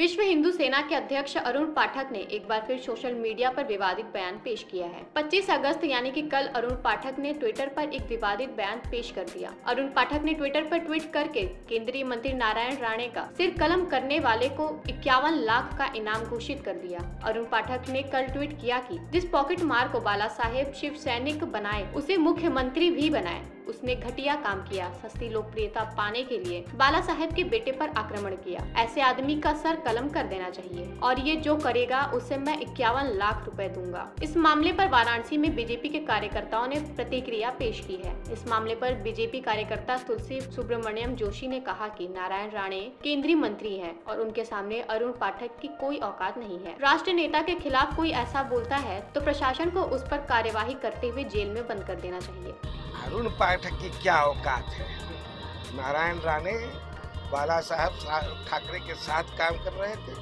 विश्व हिंदू सेना के अध्यक्ष अरुण पाठक ने एक बार फिर सोशल मीडिया पर विवादित बयान पेश किया है। 25 अगस्त यानी कि कल अरुण पाठक ने ट्विटर पर एक विवादित बयान पेश कर दिया। अरुण पाठक ने ट्विटर पर ट्वीट करके केंद्रीय मंत्री नारायण राणे का सिर कलम करने वाले को 51 लाख का इनाम घोषित कर दिया। अरुण पाठक ने कल ट्वीट किया कि जिस पॉकेट मार को बाला साहब शिव सैनिक बनाए उसे मुख्यमंत्री भी बनाए, उसने घटिया काम किया, सस्ती लोकप्रियता पाने के लिए बाला साहब के बेटे पर आक्रमण किया। ऐसे आदमी का सर कलम कर देना चाहिए और ये जो करेगा उसे मैं 51 लाख रुपए दूंगा। इस मामले पर वाराणसी में बीजेपी के कार्यकर्ताओं ने प्रतिक्रिया पेश की है। इस मामले पर बीजेपी कार्यकर्ता तुलसी सुब्रमण्यम जोशी ने कहा कि नारायण राणे केंद्रीय मंत्री है और उनके सामने अरुण पाठक की कोई औकात नहीं है। राष्ट्रीय नेता के खिलाफ कोई ऐसा बोलता है तो प्रशासन को उस पर कार्यवाही करते हुए जेल में बंद कर देना चाहिए। अरुण पाठक की क्या औकात है? नारायण राणे बाला साहब ठाकरे के साथ काम कर रहे थे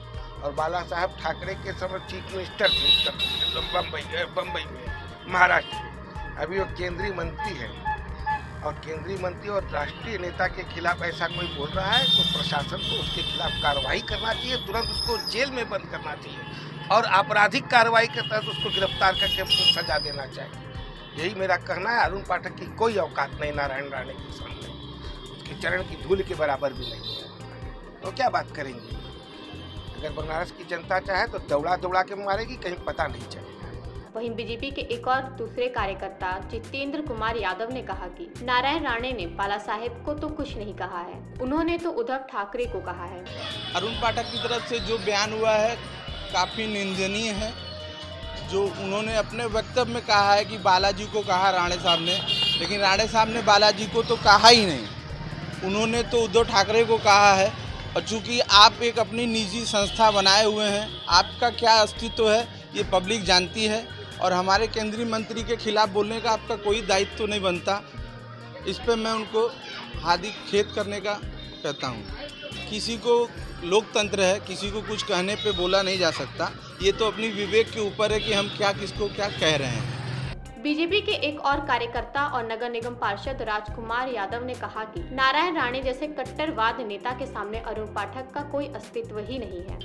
और बाला साहब ठाकरे के समय चीफ मिनिस्टर थे उत्तर प्रदेश, बम्बई में, महाराष्ट्र में। अभी वो केंद्रीय मंत्री है और केंद्रीय मंत्री और राष्ट्रीय नेता के खिलाफ ऐसा कोई बोल रहा है तो प्रशासन को उसके खिलाफ कार्रवाई करना चाहिए, तुरंत उसको जेल में बंद करना चाहिए और आपराधिक कार्रवाई करता है तो उसको गिरफ्तार करके सजा देना चाहिए। यही मेरा कहना है। अरुण पाठक की कोई औकात नहीं नारायण राणे के सामने, उसके चरण की धूल के बराबर भी नहीं है। तो क्या बात करेंगे? अगर बनारस की जनता चाहे तो दौड़ा दौड़ा के मारेगी, कहीं पता नहीं चलेगा। वहीं बीजेपी के एक और दूसरे कार्यकर्ता जितेंद्र कुमार यादव ने कहा कि नारायण राणे ने बाला साहेब को तो कुछ नहीं कहा है, उन्होंने तो उद्धव ठाकरे को कहा है। अरुण पाठक की तरफ से जो बयान हुआ है काफी निंदनीय है। जो उन्होंने अपने वक्तव्य में कहा है कि बालाजी को कहा राणे साहब ने, लेकिन राणे साहब ने बालाजी को तो कहा ही नहीं, उन्होंने तो उद्धव ठाकरे को कहा है। और चूँकि आप एक अपनी निजी संस्था बनाए हुए हैं, आपका क्या अस्तित्व है ये पब्लिक जानती है और हमारे केंद्रीय मंत्री के खिलाफ बोलने का आपका कोई दायित्व तो नहीं बनता। इस पर मैं उनको हार्दिक खेद करने का कहता हूँ। किसी को लोकतंत्र है, किसी को कुछ कहने पे बोला नहीं जा सकता। ये तो अपनी विवेक के ऊपर है कि हम क्या किसको क्या कह रहे हैं। बीजेपी के एक और कार्यकर्ता और नगर निगम पार्षद राजकुमार यादव ने कहा कि नारायण राणे जैसे कट्टरवाद नेता के सामने अरुण पाठक का कोई अस्तित्व ही नहीं है।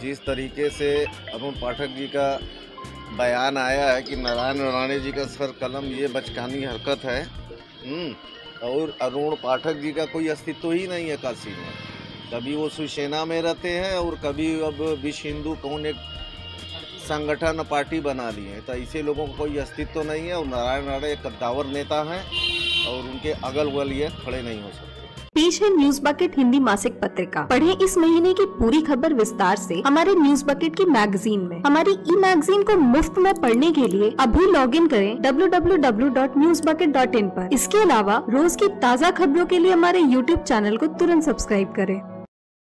जिस तरीके से अरुण पाठक जी का बयान आया है कि नारायण राणे जी का सर कलम, ये बचकानी हरकत है और अरुण पाठक जी का कोई अस्तित्व ही नहीं है। काशी में कभी वो शिवसेना में रहते हैं और कभी अब विश्व हिंदू कौन एक संगठन पार्टी बना ली है, तो ऐसे लोगों को कोई अस्तित्व तो नहीं है। और नारायण राणे एक कद्दावर नेता हैं और उनके अगल बगल ये खड़े नहीं हो सकते। पेश है न्यूज बकेट हिंदी मासिक पत्रिका। पढ़ें इस महीने की पूरी खबर विस्तार से हमारे न्यूज बकेट की मैगजीन में। हमारी ई मैगजीन को मुफ्त में पढ़ने के लिए अभी लॉगिन करें www.newsbucket.in पर। इसके अलावा रोज की ताज़ा खबरों के लिए हमारे YouTube चैनल को तुरंत सब्सक्राइब करें।